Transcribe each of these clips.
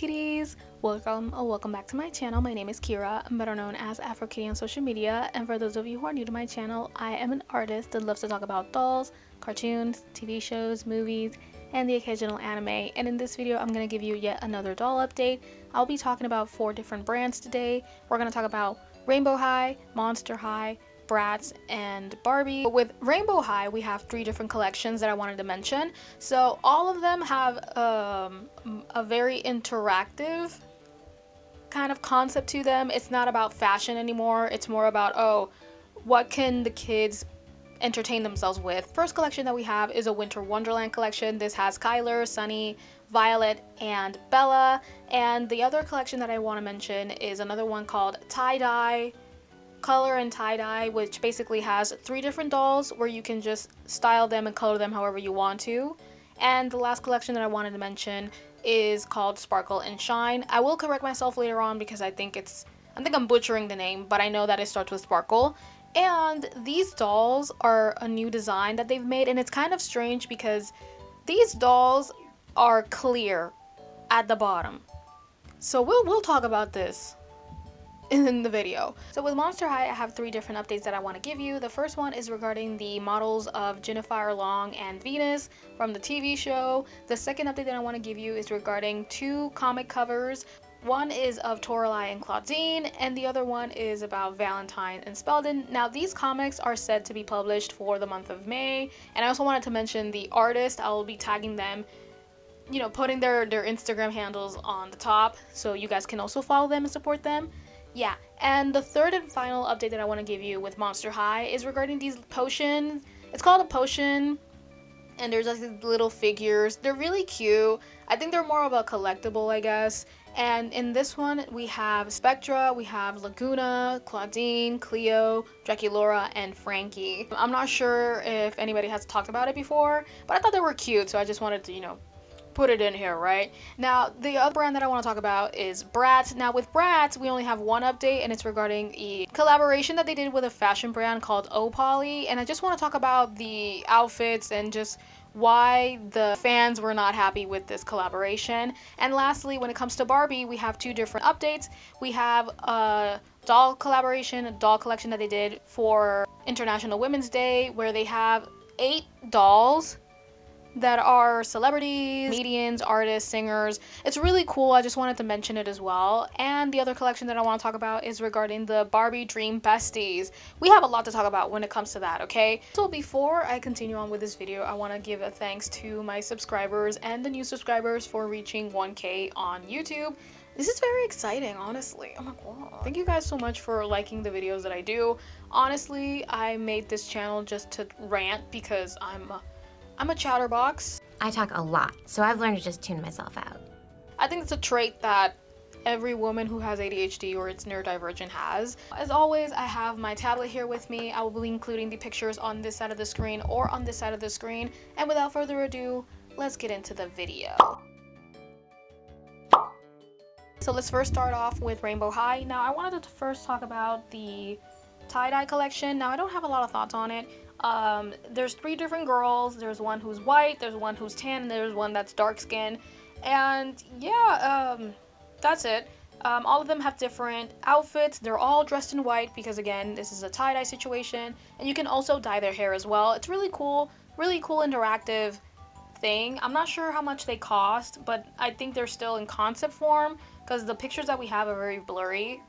kitties, welcome back to my channel. My name is Kira. I'm better known as Afro Kitty on social media, and for those of you who are new to my channel, I am an artist that loves to talk about dolls, cartoons, TV shows, movies, and the occasional anime. And in this video, I'm going to give you yet another doll update. I'll be talking about 4 different brands today. We're going to talk about Rainbow High, Monster High, Bratz, and Barbie. With Rainbow High, we have 3 different collections that I wanted to mention. So all of them have a very interactive kind of concept to them. It's not about fashion anymore. It's more about, oh, what can the kids entertain themselves with? First collection that we have is a Winter Wonderland collection. This has Kyler, Sunny, Violet, and Bella. And the other collection that I want to mention is another one called Tie-Dye, Color and Tie-Dye, which basically has 3 different dolls where you can just style them and color them however you want to. And the last collection that I wanted to mention is called Sparkle and Shine. I will correct myself later on because I think I'm butchering the name, but I know that it starts with Sparkle. And these dolls are a new design that they've made, and it's kind of strange because these dolls are clear at the bottom. So we'll talk about this in the video. So with Monster High, I have 3 different updates that I want to give you. The first one is regarding the models of Jennifer Long and Venus from the TV show. The second update that I want to give you is regarding 2 comic covers. One is of Toralei and Clawdeen, and the other one is about Valentine and Speldon. Now, these comics are said to be published for the month of May, and I also wanted to mention the artist. I will be tagging them, you know, putting their Instagram handles on the top, so you guys can also follow them and support them. Yeah, and the third and final update that I want to give you with Monster High is regarding these potions. It's called a potion, and there's like these little figures. They're really cute. I think they're more of a collectible, I guess. And in this one, we have Spectra, we have Lagoona, Clawdeen, Cleo, Draculaura, and Frankie. I'm not sure if anybody has talked about it before, but I thought they were cute, so I just wanted to, you know, put it in here, right? Now, the other brand that I want to talk about is Bratz. Now, with Bratz, we only have 1 update, and it's regarding a collaboration that they did with a fashion brand called Opoly. And I just want to talk about the outfits and just why the fans were not happy with this collaboration. And lastly, when it comes to Barbie, we have 2 different updates. We have a doll collaboration, a doll collection that they did for International Women's Day, where they have 8 dolls that are celebrities, comedians, artists, singers. It's really cool. I just wanted to mention it as well. And the other collection that I want to talk about is regarding the Barbie Dream Besties. We have a lot to talk about when it comes to that, okay? So before I continue on with this video, I want to give a thanks to my subscribers and the new subscribers for reaching 1K on YouTube. This is very exciting, honestly. Oh my god. Thank you guys so much for liking the videos that I do. Honestly, I made this channel just to rant because I'm a chatterbox. I talk a lot, so I've learned to just tune myself out. I think it's a trait that every woman who has ADHD or it's neurodivergent has. As always, I have my tablet here with me. I will be including the pictures on this side of the screen or on this side of the screen. And without further ado, let's get into the video. So let's first start off with Rainbow High. Now, I wanted to first talk about the tie-dye collection. Now, I don't have a lot of thoughts on it. There's 3 different girls. There's one who's white, there's one who's tan, and there's one that's dark skin. And yeah, that's it. All of them have different outfits. They're all dressed in white because, again, this is a tie-dye situation. And you can also dye their hair as well. It's really cool interactive thing. I'm not sure how much they cost, but I think they're still in concept form because the pictures that we have are very blurry.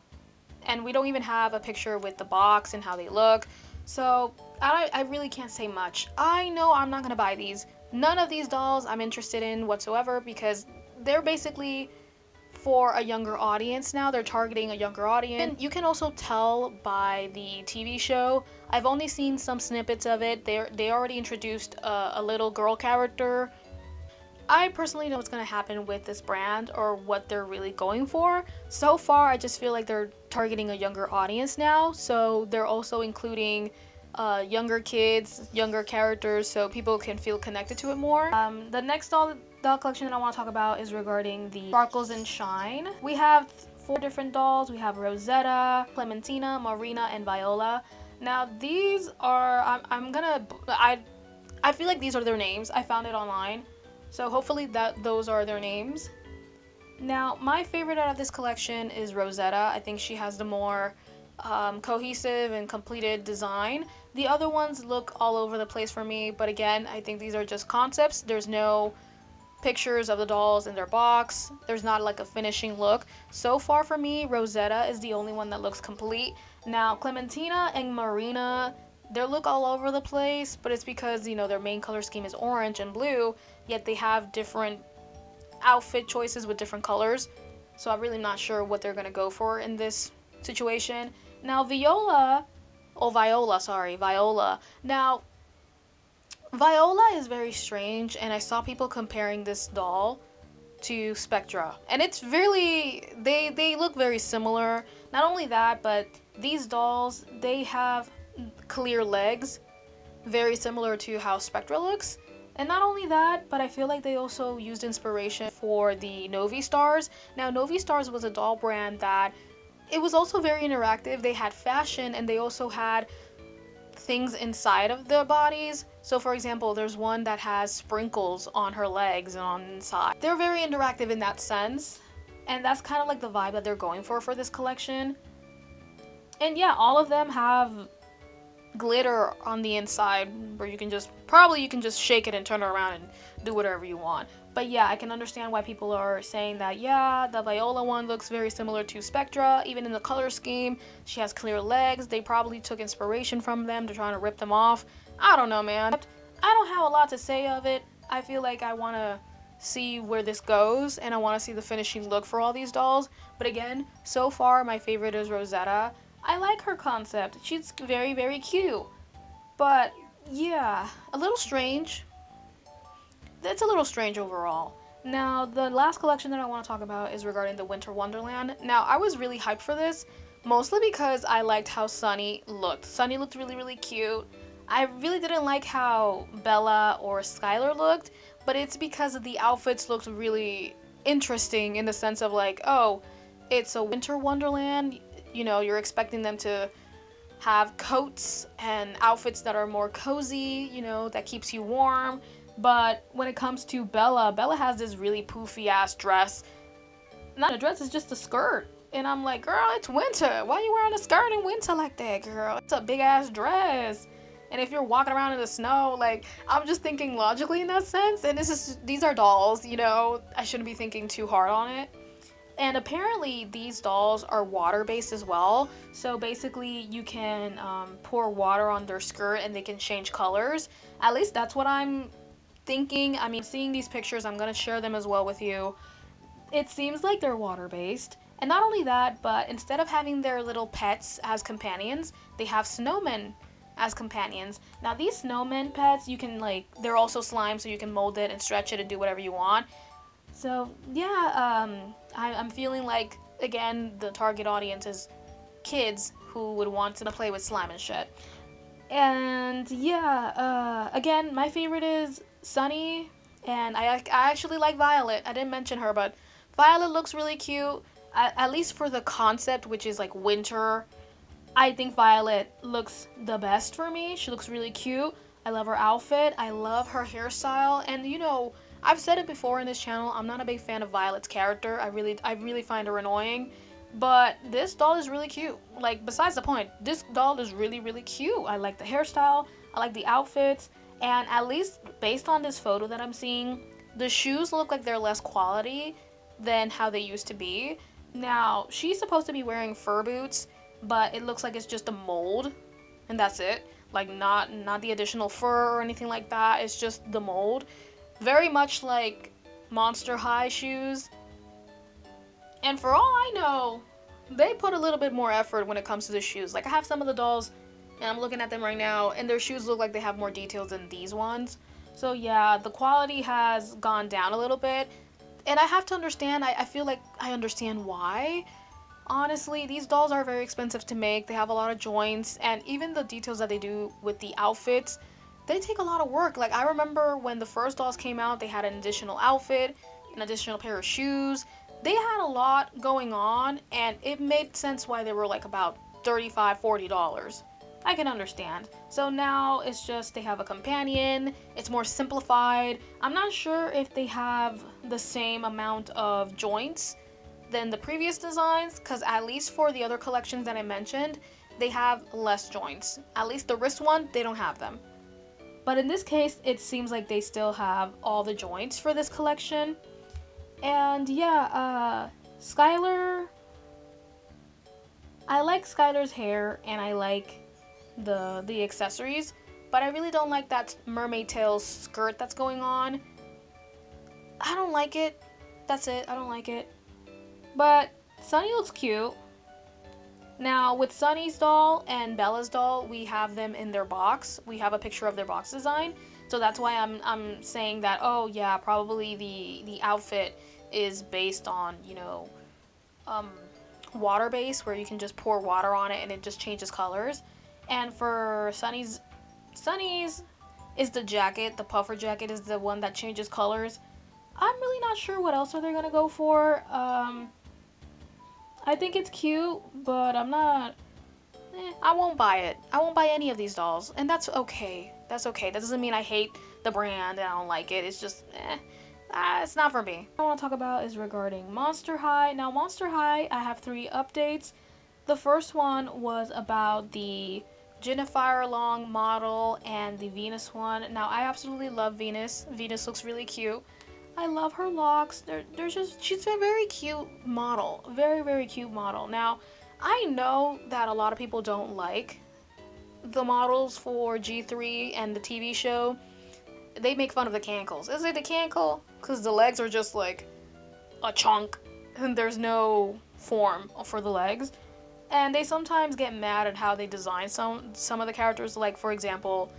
And we don't even have a picture with the box and how they look. So I really can't say much. I know I'm not gonna buy these. None of these dolls I'm interested in whatsoever because they're basically for a younger audience now. They're targeting a younger audience. And you can also tell by the TV show. I've only seen some snippets of it. They already introduced a little girl character. I personally know what's gonna happen with this brand or what they're really going for. So far, I just feel like they're targeting a younger audience now. So they're also including younger kids, younger characters, so people can feel connected to it more. The next doll collection that I want to talk about is regarding the Sparkles and Shine. We have 4 different dolls. We have Rosetta, Clementina, Marina, and Viola. Now these are, I feel like these are their names. I found it online, so hopefully those are their names. Now, my favorite out of this collection is Rosetta. I think she has the more cohesive and completed design. The other ones look all over the place for me, but again, I think these are just concepts. There's no pictures of the dolls in their box. There's not like a finishing look. So far for me, Rosetta is the only one that looks complete. Now, Clementina and Marina, their look all over the place, but it's because, you know, their main color scheme is orange and blue, yet they have different outfit choices with different colors. So I'm really not sure what they're gonna go for in this situation. Now Viola. Now, Viola is very strange, and I saw people comparing this doll to Spectra, and it's really, they look very similar. Not only that, but these dolls, they have clear legs, very similar to how Spectra looks. And not only that, but I feel like they also used inspiration for the Novi Stars. Now, Novi Stars was a doll brand that it was also very interactive. They had fashion, and they also had things inside of their bodies. So for example, there's one that has sprinkles on her legs and on the inside. They're very interactive in that sense, and that's kind of like the vibe that they're going for this collection. And yeah, all of them have glitter on the inside where you can just probably shake it and turn it around and do whatever you want. But yeah, I can understand why people are saying that, yeah, the Viola one looks very similar to Spectra, even in the color scheme. She has clear legs. They probably took inspiration from them. They're trying to rip them off. I don't know, man. I don't have a lot to say of it. I feel like I want to see where this goes, and I want to see the finishing look for all these dolls. But again, so far my favorite is Rosetta. I like her concept. She's very, very cute. But yeah, a little strange. It's a little strange overall. Now, the last collection that I want to talk about is regarding the Winter Wonderland. Now, I was really hyped for this, mostly because I liked how Sunny looked. Sunny looked really, really cute. I really didn't like how Bella or Skylar looked, but it's because the outfits looked really interesting in the sense of like, oh, it's a Winter Wonderland. You know, you're expecting them to have coats and outfits that are more cozy, you know, that keeps you warm. But when it comes to Bella, Bella has this really poofy ass dress. Not a dress, it's just a skirt. And I'm like, girl, it's winter. Why are you wearing a skirt in winter like that, girl? It's a big ass dress. And if you're walking around in the snow, like, I'm just thinking logically in that sense. And these are dolls, you know, I shouldn't be thinking too hard on it. And apparently these dolls are water-based as well. So basically you can pour water on their skirt and they can change colors. At least that's what I'm thinking. I mean, seeing these pictures, I'm gonna share them as well with you. It seems like they're water-based. And not only that, but instead of having their little pets as companions, they have snowmen as companions. Now these snowmen pets, you can like, they're also slime, so you can mold it and stretch it and do whatever you want. So yeah, I'm feeling like, again, the target audience is kids who would want to play with slime and shit. And yeah, again, my favorite is Sunny, and I actually like Violet. I didn't mention her, but Violet looks really cute, at least for the concept, which is like winter. I think Violet looks the best for me. She looks really cute. I love her outfit. I love her hairstyle. And you know, I've said it before in this channel, I'm not a big fan of Violet's character. I really find her annoying, but this doll is really cute. Like, besides the point, this doll is really, really cute. I like the hairstyle, I like the outfits, and at least based on this photo that I'm seeing, the shoes look like they're less quality than how they used to be. Now, she's supposed to be wearing fur boots, but it looks like it's just a mold, and that's it. Like, not the additional fur or anything like that, it's just the mold. Very much like Monster High shoes. And for all I know, they put a little bit more effort when it comes to the shoes. Like, I have some of the dolls, and I'm looking at them right now, and their shoes look like they have more details than these ones. So yeah, the quality has gone down a little bit. And I have to understand, I feel like I understand why. Honestly, these dolls are very expensive to make. They have a lot of joints, and even the details that they do with the outfits, they take a lot of work. Like, I remember when the first dolls came out, they had an additional outfit, an additional pair of shoes. They had a lot going on, and it made sense why they were like about $35, $40. I can understand. So now it's just they have a companion, it's more simplified. I'm not sure if they have the same amount of joints than the previous designs, because at least for the other collections that I mentioned, they have less joints. At least the wrist one, they don't have them. But in this case, it seems like they still have all the joints for this collection. And yeah, Skylar... I like Skylar's hair and I like the accessories, but I really don't like that mermaid tail skirt that's going on. I don't like it. That's it. I don't like it. But Sunny looks cute. Now with Sunny's doll and Bella's doll, we have them in their box. We have a picture of their box design. So that's why I'm saying that, oh yeah, probably the outfit is based on, you know, water base where you can just pour water on it and it just changes colors. And for Sunny's is the jacket, the puffer jacket is the one that changes colors. I'm really not sure what else are they gonna go for. I think it's cute, but I'm not, I won't buy it. I won't buy any of these dolls, and that's okay. That's okay. That doesn't mean I hate the brand and I don't like it. It's just it's not for me. What I want to talk about is regarding Monster High. Now Monster High, I have 3 updates. The first one was about the Jennifer Long model and the Venus one. Now I absolutely love Venus. Venus looks really cute. I love her locks. They're just, she's a very cute model. Very, very cute model. Now I know that a lot of people don't like the models for G3 and the TV show. They make fun of the cankles. Is it the cankle? Because the legs are just like a chunk and there's no form for the legs. And they sometimes get mad at how they design some of the characters. Like for example,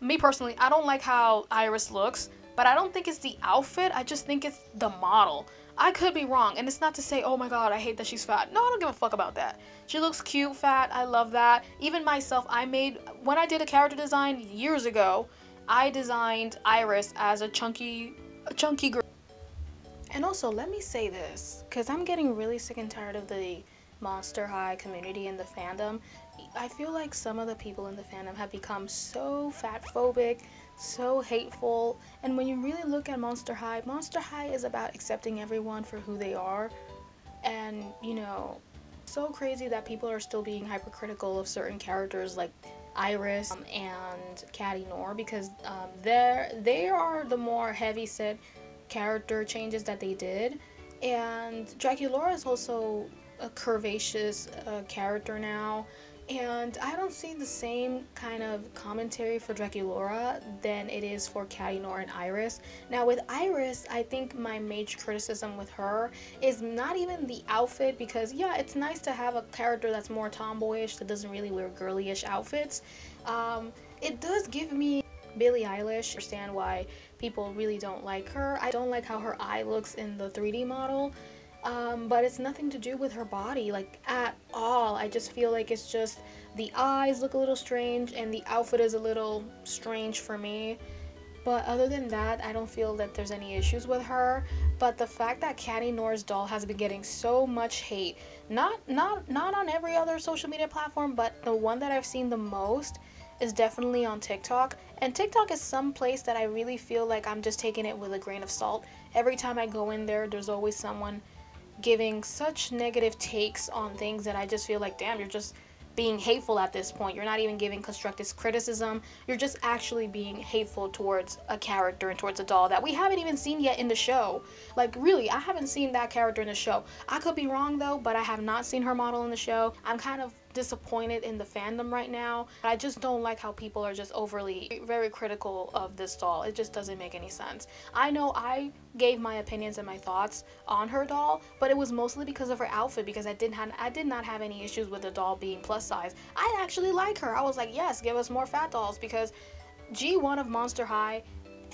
me personally, I don't like how Iris looks, but I don't think it's the outfit. I just think it's the model. I could be wrong. And it's not to say, oh my God, I hate that she's fat. No, I don't give a fuck about that. She looks cute, fat. I love that. Even myself, when I did a character design years ago, I designed Iris as a chunky girl. And also, let me say this, because I'm getting really sick and tired of the Monster High community and the fandom. I feel like some of the people in the fandom have become so fatphobic, so hateful. And when you really look at Monster High is about accepting everyone for who they are. And, you know, so crazy that people are still being hypercritical of certain characters like Iris and Cady Noor, because they are the more heavy-set character changes that they did. And Draculaura is also a curvaceous character now, and I don't see the same kind of commentary for Draculaura than it is for Cady Noor and Iris. Now with Iris, I think my major criticism with her is not even the outfit, because yeah, it's nice to have a character that's more tomboyish, that doesn't really wear girly-ish outfits. It does give me Billie Eilish. I understand why people really don't like her. I don't like how her eye looks in the 3D model. But it's nothing to do with her body, like, at all. I just feel like it's just the eyes look a little strange and the outfit is a little strange for me. But other than that, I don't feel that there's any issues with her. But the fact that Cady Noor's doll has been getting so much hate, not on every other social media platform, but the one that I've seen the most is definitely on TikTok. And TikTok is some place that I really feel like I'm just taking it with a grain of salt. Every time I go in there, there's always someone giving such negative takes on things that I just feel like, damn, you're just being hateful at this point. You're not even giving constructive criticism. You're just actually being hateful towards a character and towards a doll that we haven't even seen yet in the show. Like, really, I haven't seen that character in the show. I could be wrong though, but I have not seen her model in the show. I'm kind of disappointed in the fandom right now. I just don't like how people are just overly very critical of this doll. It just doesn't make any sense. I know I gave my opinions and my thoughts on her doll, but it was mostly because of her outfit, because I did not have any issues with the doll being plus size. I actually like her. I was like, yes, give us more fat dolls, because G1 of Monster High,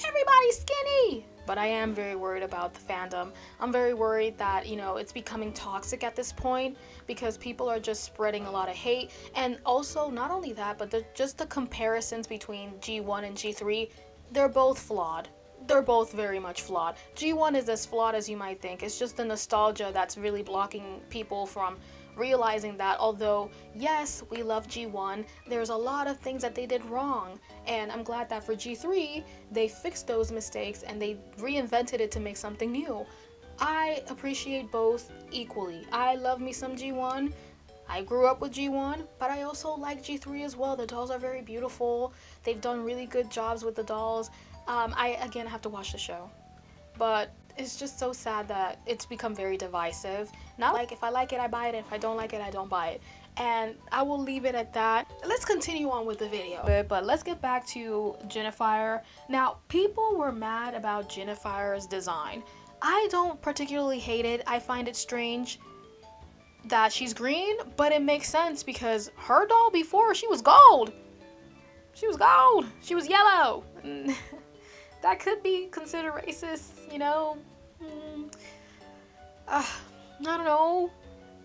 everybody's skinny. But I am very worried about the fandom. I'm very worried that, you know, it's becoming toxic at this point, because people are just spreading a lot of hate. And also, not only that, but just the comparisons between G1 and G3, they're both flawed. They're both very much flawed. G1 is as flawed as you might think. It's just the nostalgia that's really blocking people from realizing that although, yes, we love G1, there's a lot of things that they did wrong, and I'm glad that for G3, they fixed those mistakes and they reinvented it to make something new. I appreciate both equally. I love me some G1. I grew up with G1, but I also like G3 as well. The dolls are very beautiful. They've done really good jobs with the dolls. I, again, have to watch the show. But it's just so sad that it's become very divisive. Not like, if I like it, I buy it. If I don't like it, I don't buy it. And I will leave it at that. Let's continue on with the video. But let's get back to Jennifer. Now, people were mad about Jennifer's design. I don't particularly hate it. I find it strange that she's green, but it makes sense because her doll before, she was gold. She was gold. She was yellow. That could be considered racist, you know? I don't know.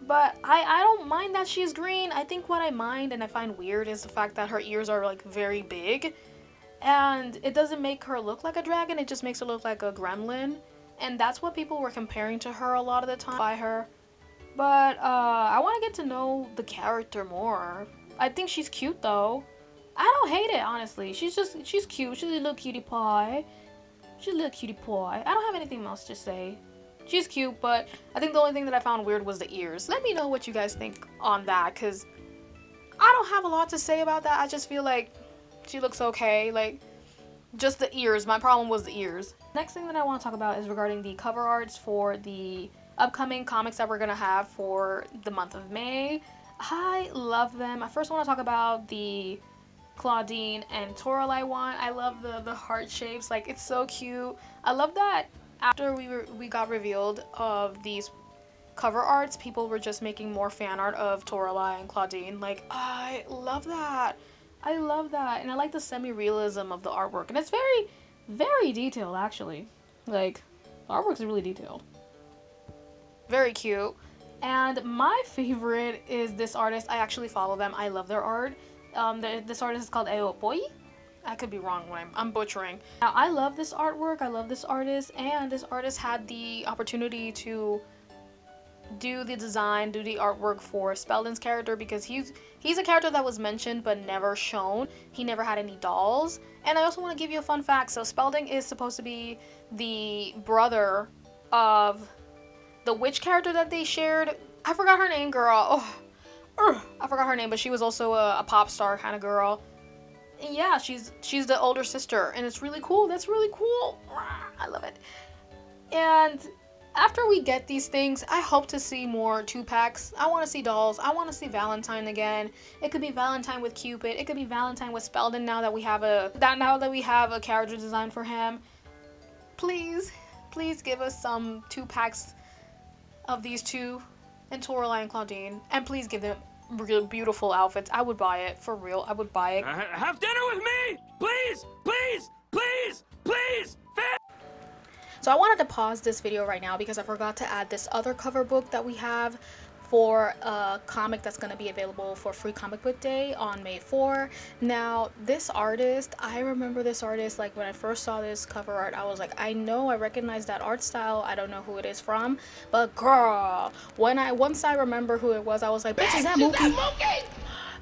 But I don't mind that she's green. I think what I mind and I find weird is the fact that her ears are like very big. And it doesn't make her look like a dragon. It just makes her look like a gremlin. And that's what people were comparing to her a lot of the time by her. But I want to get to know the character more. I think she's cute though. I don't hate it, honestly. She's cute. She's a little cutie pie. She's a little cutie pie. I don't have anything else to say. She's cute, but I think the only thing that I found weird was the ears. Let me know what you guys think on that, because I don't have a lot to say about that. I just feel like she looks okay. Like, just the ears. My problem was the ears. Next thing that I want to talk about is regarding the cover arts for the upcoming comics that we're going to have for the month of May. I love them. I first want to talk about the Clawdeen and Toralei one. I love the heart shapes, like it's so cute. I love that after we got revealed of these cover arts, people were just making more fan art of Toralei and Clawdeen. Like, I love that. I love that. And I like the semi-realism of the artwork. And it's very, very detailed actually. Like, the artwork's really detailed. Very cute. And my favorite is this artist. I actually follow them. I love their art. This artist is called Eo Poi. I could be wrong when I'm butchering. Now, I love this artwork. I love this artist, and this artist had the opportunity to do the design, do the artwork for Speldon's character, because he's a character that was mentioned but never shown. He never had any dolls. And I also want to give you a fun fact. So Speldon is supposed to be the brother of the witch character that they shared. I forgot her name, girl. Oh. I forgot her name, but she was also a pop star kind of girl. And yeah, she's the older sister, and it's really cool. That's really cool. I love it. And after we get these things, I hope to see more 2-packs. I want to see dolls. I want to see Valentine again. It could be Valentine with Cupid. It could be Valentine with Speldon now that we have a character design for him. Please, please give us some 2-packs of these two. And Toralei and Clawdeen, and please give them real beautiful outfits. I would buy it, for real. I would buy it. Have dinner with me, please, please, please, please. So I wanted to pause this video right now because I forgot to add this other cover book that we have for a comic that's going to be available for Free Comic Book Day on May 4. Now, this artist, I remember this artist, like when I first saw this cover art, I was like, I know, I recognize that art style. I don't know who it is from, but girl, once I remember who it was, I was like, bitch, is that Mookie?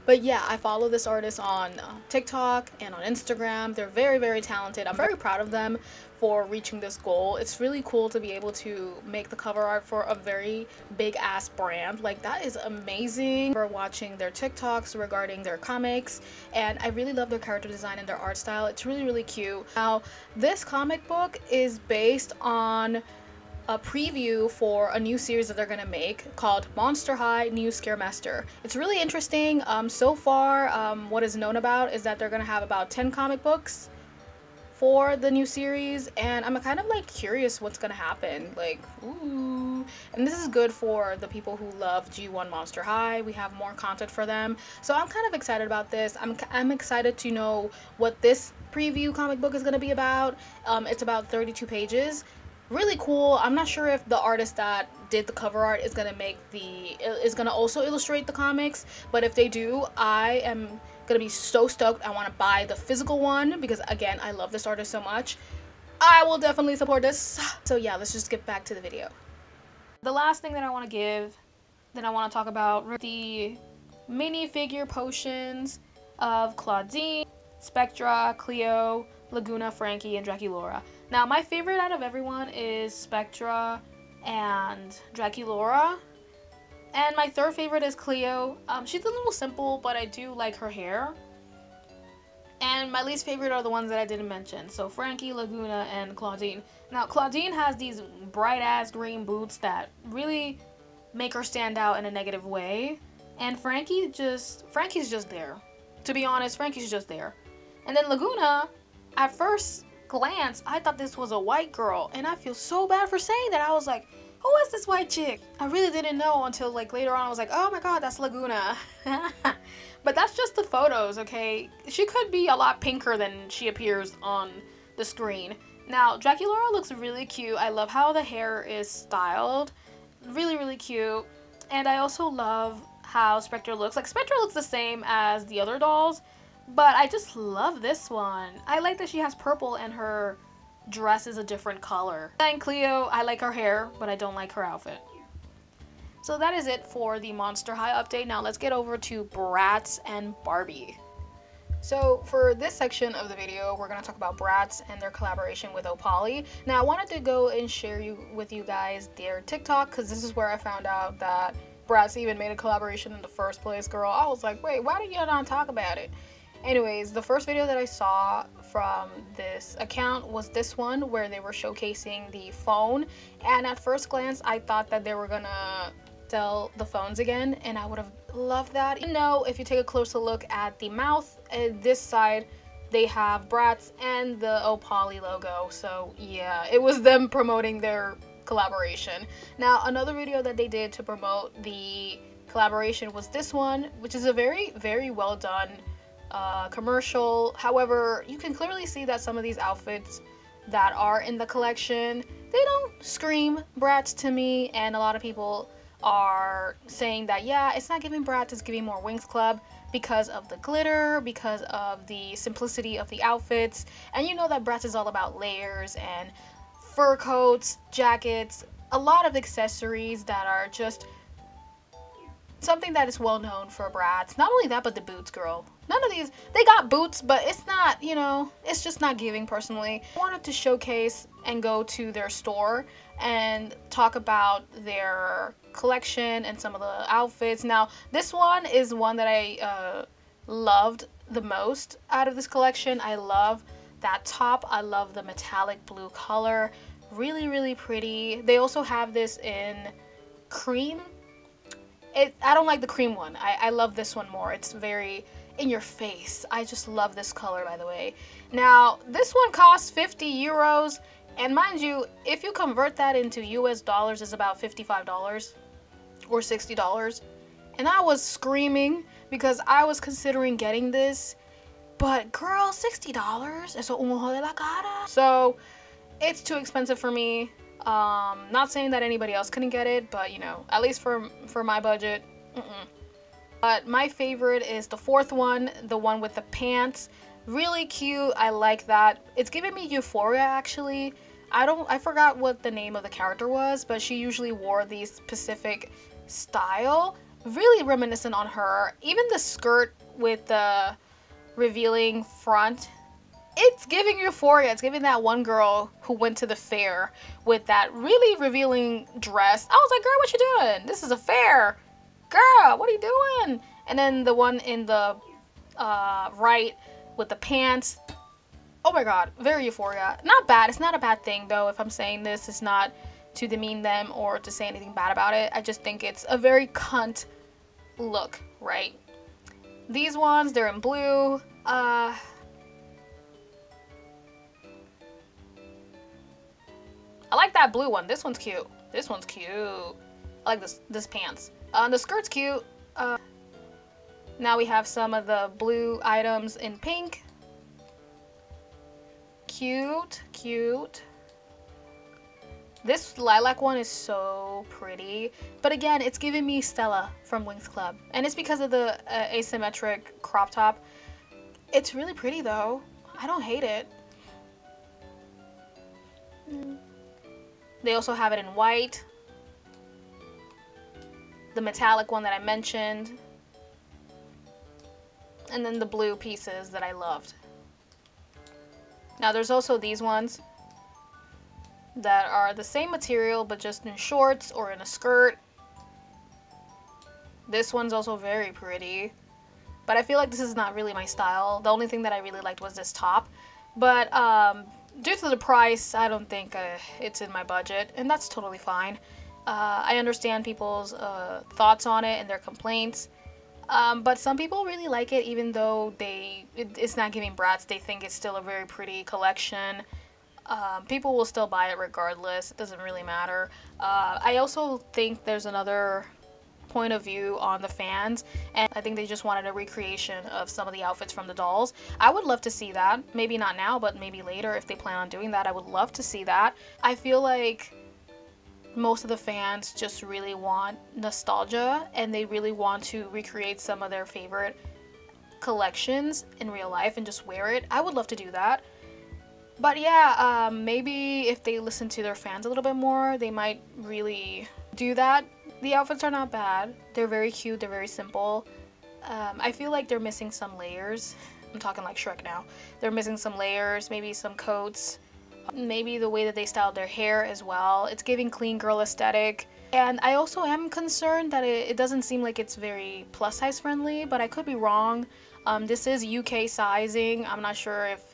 But yeah, I follow this artist on TikTok and on Instagram. They're very, very talented. I'm very proud of them for reaching this goal. It's really cool to be able to make the cover art for a very big ass brand. Like, that is amazing. We're watching their TikToks regarding their comics, and I really love their character design and their art style. It's really, really cute. Now, this comic book is based on a preview for a new series that they're gonna make called Monster High New Scare Master. It's really interesting. So far, what is known about is that they're gonna have about 10 comic books for the new series, and I'm kind of like curious what's gonna happen. Like, ooh. And this is good for the people who love G1 Monster High. We have more content for them, so I'm kind of excited about this. I'm excited to know what this preview comic book is gonna be about. It's about 32 pages. Really cool. I'm not sure if the artist that did the cover art is gonna also illustrate the comics, but if they do, I am gonna be so stoked. I want to buy the physical one because, again, I love this artist so much. I will definitely support this. So yeah, let's just get back to the video. The last thing that I want to give Then I want to talk about the minifigure potions of Clawdeen, Spectra, Cleo, Lagoona, Frankie, and Draculaura. Now, my favorite out of everyone is Spectra and Draculaura. And my third favorite is Cleo. She's a little simple, but I do like her hair. And my least favorite are the ones that I didn't mention. So Frankie, Lagoona, and Clawdeen. Now, Clawdeen has these bright-ass green boots that really make her stand out in a negative way. And Frankie's just there. To be honest, Frankie's just there. And then Lagoona, at first glance, I thought this was a white girl. And I feel so bad for saying that. I was like, who is this white chick? I really didn't know until like later on I was like, oh my god, that's Lagoona. But that's just the photos, okay? She could be a lot pinker than she appears on the screen. Now, Draculaura looks really cute. I love how the hair is styled. Really, really cute. And I also love how Spectra looks. Like, Spectra looks the same as the other dolls, but I just love this one. I like that she has purple and her dress is a different color. And Cleo, I like her hair, but I don't like her outfit. So that is it for the Monster High update. Now let's get over to Bratz and Barbie. So for this section of the video, we're going to talk about Bratz and their collaboration with Opoly. Now I wanted to go and share with you guys their TikTok, because this is where I found out that Bratz even made a collaboration in the first place, girl. I was like, wait, why did you not talk about it? Anyways, the first video that I saw from this account was this one where they were showcasing the phone, and at first glance I thought that they were gonna sell the phones again, and I would have loved that. You know, if you take a closer look at the mouth, this side they have Bratz and the Opoly logo, so yeah, it was them promoting their collaboration. Now another video that they did to promote the collaboration was this one, which is a very, very well done commercial. However, you can clearly see that some of these outfits that are in the collection, they don't scream Bratz to me, and a lot of people are saying that, yeah, it's not giving Bratz, it's giving more Winx Club because of the glitter, because of the simplicity of the outfits. And you know that Bratz is all about layers and fur coats, jackets, a lot of accessories that are just something that is well known for Bratz. Not only that, but the boots, girl. None of these, they got boots, but it's not, you know, it's just not giving personally. I wanted to showcase and go to their store and talk about their collection and some of the outfits. Now, this one is one that I loved the most out of this collection. I love that top. I love the metallic blue color. Really, really pretty. They also have this in cream. I don't like the cream one. I love this one more. It's very in your face. I just love this color, by the way. Now, this one costs 50 euros, and mind you, if you convert that into US dollars, it's about $55 or $60. And I was screaming because I was considering getting this, but girl, $60? Eso un ojo de la cara. So, it's too expensive for me. Not saying that anybody else couldn't get it, but you know, at least for my budget, But my favorite is the fourth one, the one with the pants. Really cute. I like that. It's giving me Euphoria, actually. I forgot what the name of the character was, but she usually wore the specific style. Really reminiscent on her. Even the skirt with the revealing front, it's giving Euphoria. It's giving that one girl who went to the fair with that really revealing dress. I was like, girl, what you doing? This is a fair. Girl, what are you doing? And then the one in the right with the pants. Oh my god, very Euphoria. Not bad. It's not a bad thing, though. If I'm saying this, it's not to demean them or to say anything bad about it. I just think it's a very cunt look, right? These ones, they're in blue. I like that blue one. This one's cute. This one's cute. I like this pants. The skirt's cute. Now we have some of the blue items in pink. Cute, cute. This lilac one is so pretty. But again, it's giving me Stella from Winx Club. And it's because of the asymmetric crop top. It's really pretty, though. I don't hate it. They also have it in white. the metallic one that I mentioned, and then the blue pieces that I loved. Now there's also these ones that are the same material but just in shorts or in a skirt. This one's also very pretty, but I feel like this is not really my style. The only thing that I really liked was this top, but due to the price, I don't think it's in my budget, and that's totally fine. I understand people's thoughts on it and their complaints, but some people really like it even though it's not giving Bratz. They think it's still a very pretty collection. People will still buy it regardless. It doesn't really matter. I also think there's another point of view on the fans, and I think they just wanted a recreation of some of the outfits from the dolls. I would love to see that. Maybe not now, but maybe later if they plan on doing that. I would love to see that. I feel like most of the fans just really want nostalgia, and they really want to recreate some of their favorite collections in real life and just wear it. I would love to do that. But yeah, maybe if they listen to their fans a little bit more, they might really do that. The outfits are not bad. They're very cute. They're very simple. I feel like they're missing some layers. I'm talking like Shrek now. They're missing some layers, maybe some coats, maybe the way that they styled their hair as well. It's giving clean girl aesthetic. And I also am concerned that it doesn't seem like it's very plus size friendly, but I could be wrong. This is UK sizing. I'm not sure if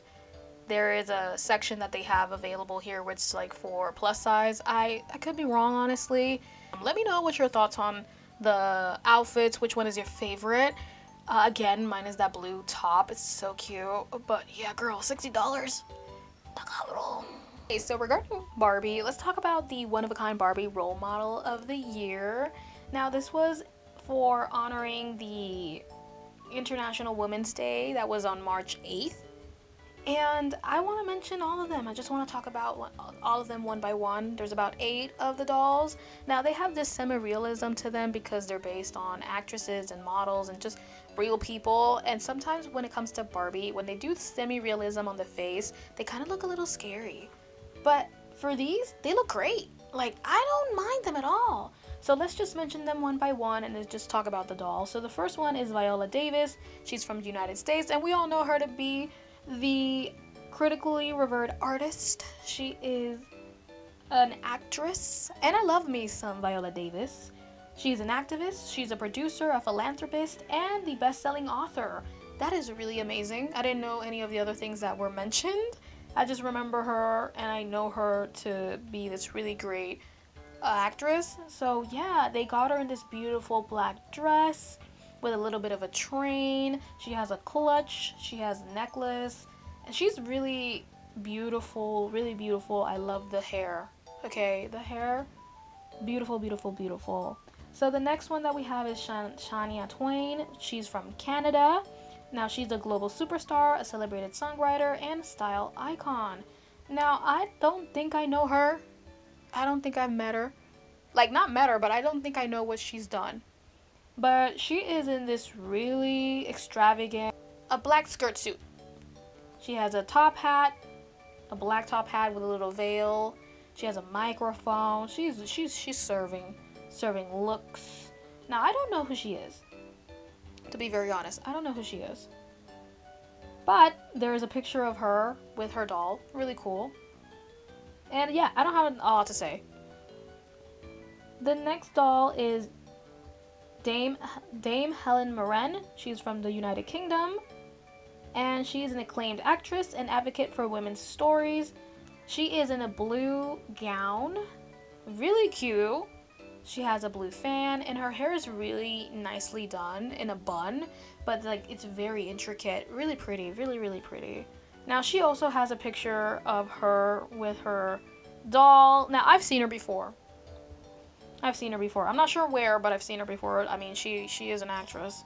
there is a section that they have available here which is like for plus size. I could be wrong, honestly. Let me know what your thoughts on the outfits. Which one is your favorite? Again, mine is that blue top. It's so cute. But yeah, girl, $60. Okay, so regarding Barbie, let's talk about the one-of-a-kind Barbie role model of the year. Now, this was for honoring the International Women's Day that was on March 8th. And I want to mention all of them. I just want to talk about all of them one by one. There's about 8 of the dolls. Now, they have this semi-realism to them because they're based on actresses and models and just real people. And sometimes when it comes to Barbie, when they do semi-realism on the face, they kind of look a little scary. But for these, they look great. Like, I don't mind them at all. So let's just mention them one by one and then just talk about the dolls. So the first one is Viola Davis. She's from the United States, and we all know her to be the critically revered artist. She is an actress, and I love me some Viola Davis. She's an activist, she's a producer, a philanthropist, and the best-selling author. That is really amazing. I didn't know any of the other things that were mentioned. I just remember her, and I know her to be this really great actress. So yeah, they got her in this beautiful black dress with a little bit of a train. She has a clutch, she has a necklace, and she's really beautiful, really beautiful. I love the hair. Okay, the hair, beautiful, beautiful, beautiful. So the next one that we have is Shania Twain. She's from Canada. Now, she's a global superstar, a celebrated songwriter, and style icon. Now, I don't think I know her. I don't think I've met her. Like, not met her, but I don't think I know what she's done. But she is in this really extravagant, a black skirt suit. She has a top hat, a black top hat with a little veil. She has a microphone. She's serving looks. Now, I don't know who she is. To be very honest, I don't know who she is. But there is a picture of her with her doll. Really cool. And yeah, I don't have a lot to say. The next doll is Dame Helen Mirren. She's from the United Kingdom, and she is an acclaimed actress and advocate for women's stories. She is in a blue gown, really cute. She has a blue fan, and her hair is really nicely done in a bun, but like it's very intricate, really pretty, really, really pretty. Now, she also has a picture of her with her doll. Now, I've seen her before. I'm not sure where, but I've seen her before. I mean, she is an actress.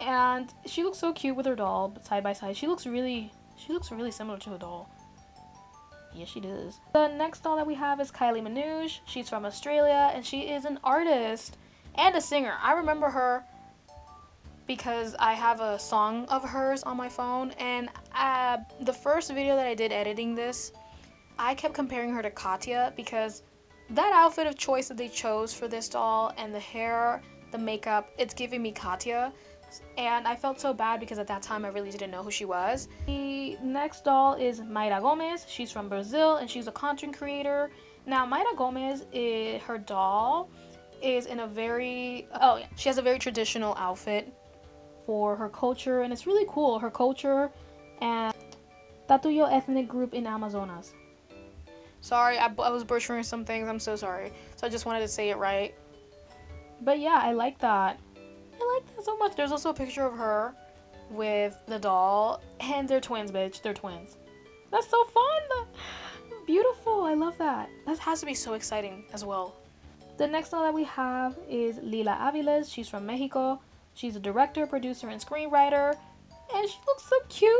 And she looks so cute with her doll, but side by side. She looks really similar to a doll. Yes, she does. The next doll that we have is Kylie Minogue. She's from Australia, and she is an artist and a singer. I remember her because I have a song of hers on my phone, and the first video that I did editing this, I kept comparing her to Katya because That outfit of choice that they chose for this doll and the hair, the makeup, it's giving me Katya. And I felt so bad because at that time I really didn't know who she was. The next doll is Mayra Gomez. She's from Brazil and she's a content creator. Now Mayra Gomez, her doll is in a very, she has a very traditional outfit for her culture, and it's really cool, her culture and Tatuyo ethnic group in Amazonas. Sorry, I was butchering some things, I'm so sorry. So I just wanted to say it right. But yeah, I like that. I like that so much. There's also a picture of her with the doll, and they're twins, bitch. They're twins. That's so fun! Beautiful, I love that. That has to be so exciting as well. The next doll that we have is Lila Aviles. She's from Mexico. She's a director, producer, and screenwriter, and she looks so cute.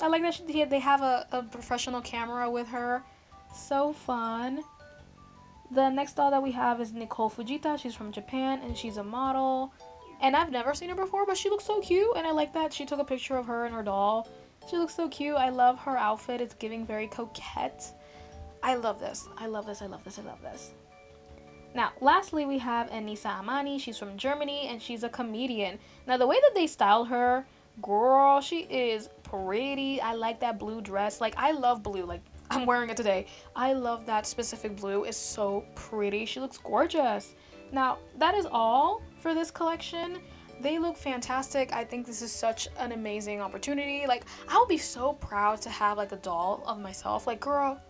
I like that they have a professional camera with her. So fun. The next doll that we have is Nicole Fujita. She's from Japan and she's a model, and I've never seen her before, but she looks so cute, and I like that she took a picture of her and her doll. She looks so cute. I love her outfit. It's giving very coquette. I love this. I love this. I love this. I love this. Now, lastly, we have Anissa Amani. She's from Germany and she's a comedian. Now, the way that they styled her, girl, she is pretty. I like that blue dress. Like, I love blue. Like, I'm wearing it today. I love that specific blue. It's so pretty. She looks gorgeous. Now, that is all for this collection. They look fantastic. I think this is such an amazing opportunity. Like, I'll be so proud to have, like, a doll of myself. Like, girl,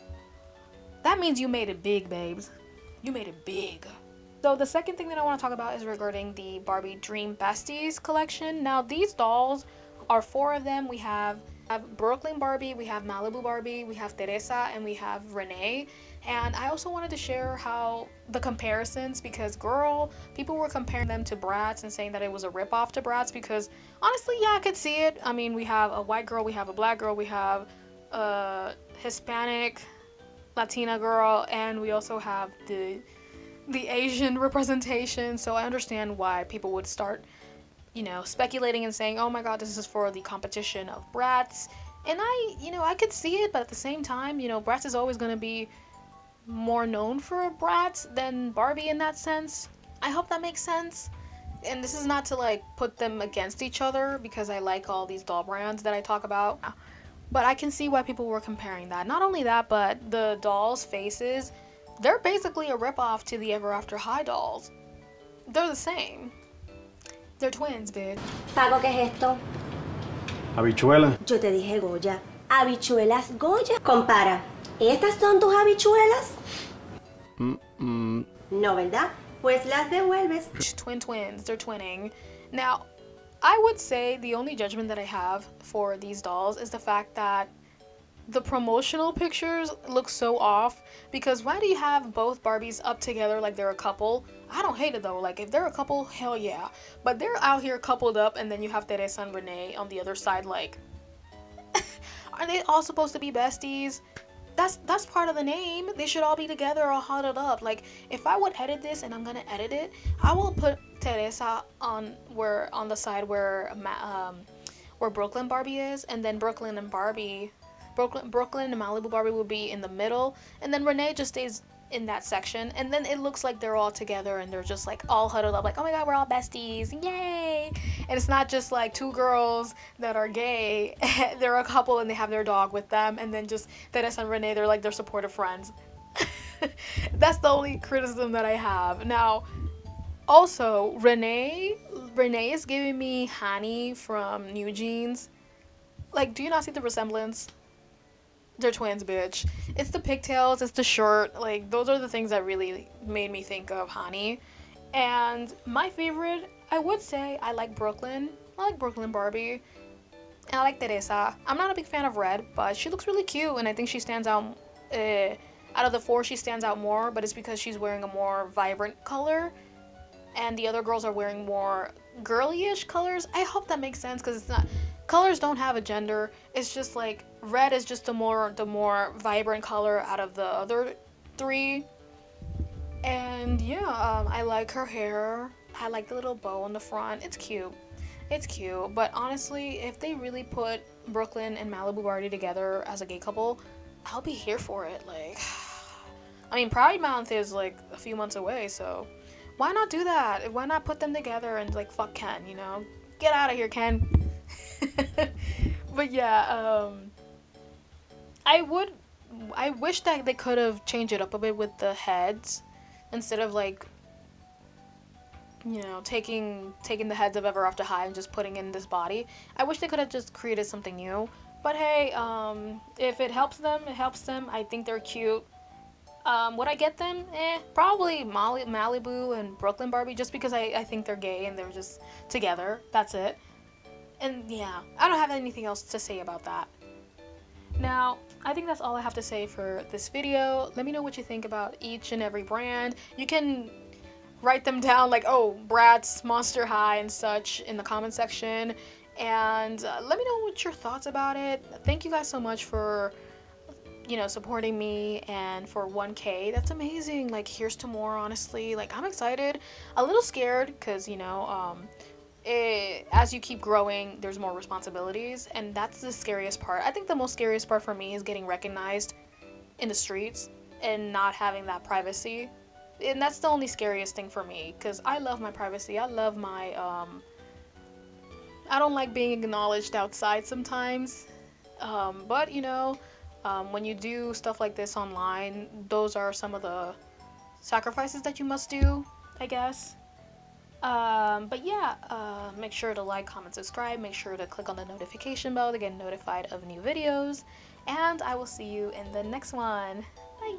that means you made it big, babes. You made it big. So the second thing that I want to talk about is regarding the Barbie Dream Besties collection. Now, these dolls are four of them. We have Brooklyn Barbie, we have Malibu Barbie, we have Teresa, and we have Renee. And I also wanted to share how the comparisons, because girl, people were comparing them to Bratz and saying that it was a ripoff to Bratz, because honestly, yeah, I could see it. I mean, we have a white girl, we have a black girl, we have a Hispanic Latina girl, and we also have the Asian representation. So I understand why people would start, you know, speculating and saying, oh my god, this is for the competition of Bratz. And I, you know, I could see it, but at the same time, you know, Bratz is always going to be more known for Bratz than Barbie in that sense. I hope that makes sense. And this is not to, like, put them against each other, because I like all these doll brands that I talk about. But I can see why people were comparing that. Not only that, but the dolls' faces, they're basically a ripoff to the Ever After High dolls. They're the same. They're twins, bitch. Pago, ¿qué es esto? Habichuela. Yo te dije Goya. Habichuelas Goya. Compara. ¿Estas son tus habichuelas? Mm-mm. No, ¿verdad? Pues las devuelves. Twins. They're twinning. Now, I would say the only judgment that I have for these dolls is the fact that the promotional pictures look so off, because why do you have both Barbies up together like they're a couple? I don't hate it though, like if they're a couple, hell yeah. But they're out here coupled up, and then you have Teresa and Renee on the other side, like are they all supposed to be besties? That's part of the name. They should all be together, all huddled up. Like, if I would edit this, and I'm gonna edit it, I will put Teresa on the side where Brooklyn Barbie is, and then Brooklyn and Malibu Barbie will be in the middle, and then Renee just stays in that section, and then it looks like they're all together and they're just like all huddled up, like, oh my god, we're all besties, yay. And it's not just like two girls that are gay. They're a couple and they have their dog with them, and then just Teresa and Renee, they're like their supportive friends. That's the only criticism that I have. Now, also, Renee is giving me Hani from New Jeans. Like, do you not see the resemblance? They're twins, bitch. It's the pigtails, it's the shirt, like those are the things that really made me think of Hani. And my favorite, I would say I like Brooklyn. I like Brooklyn Barbie, and I like Teresa. I'm not a big fan of Red, but she looks really cute, and I think she stands out. Out of the four, she stands out more, but it's because she's wearing a more vibrant color and the other girls are wearing more girly-ish colors. I hope that makes sense, because it's not, colors don't have a gender. It's just like red is just the more vibrant color out of the other three. And yeah, I like her hair. I like the little bow on the front. It's cute. It's cute. But honestly, if they really put Brooklyn and Malibu Barbie together as a gay couple, I'll be here for it. Like, I mean, Pride Month is like a few months away, so why not do that? Why not put them together and like fuck Ken, you know? Get out of here, Ken. But yeah, I wish that they could have changed it up a bit with the heads, instead of like, you know, taking the heads of Ever After High and just putting in this body. I wish they could have just created something new. But hey, if it helps them, it helps them. I think they're cute. Would I get them? Probably Malibu and Brooklyn Barbie, just because I think they're gay and they're just together. That's it. And yeah, I don't have anything else to say about that. Now, I think that's all I have to say for this video. Let me know what you think about each and every brand. You can write them down like, oh, Bratz, Monster High, and such in the comment section. And let me know what your thoughts about it. Thank you guys so much for, you know, supporting me and for 1K. That's amazing. Like, here's to more, honestly. Like, I'm excited. A little scared because, you know, as you keep growing, there's more responsibilities, and that's the scariest part. I think the most scariest part for me is getting recognized in the streets and not having that privacy, and that's the only scariest thing for me, because I love my privacy. I love my I don't like being acknowledged outside sometimes, but you know, when you do stuff like this online, those are some of the sacrifices that you must do, I guess. But yeah, make sure to like, comment, subscribe, make sure to click on the notification bell to get notified of new videos, and I will see you in the next one.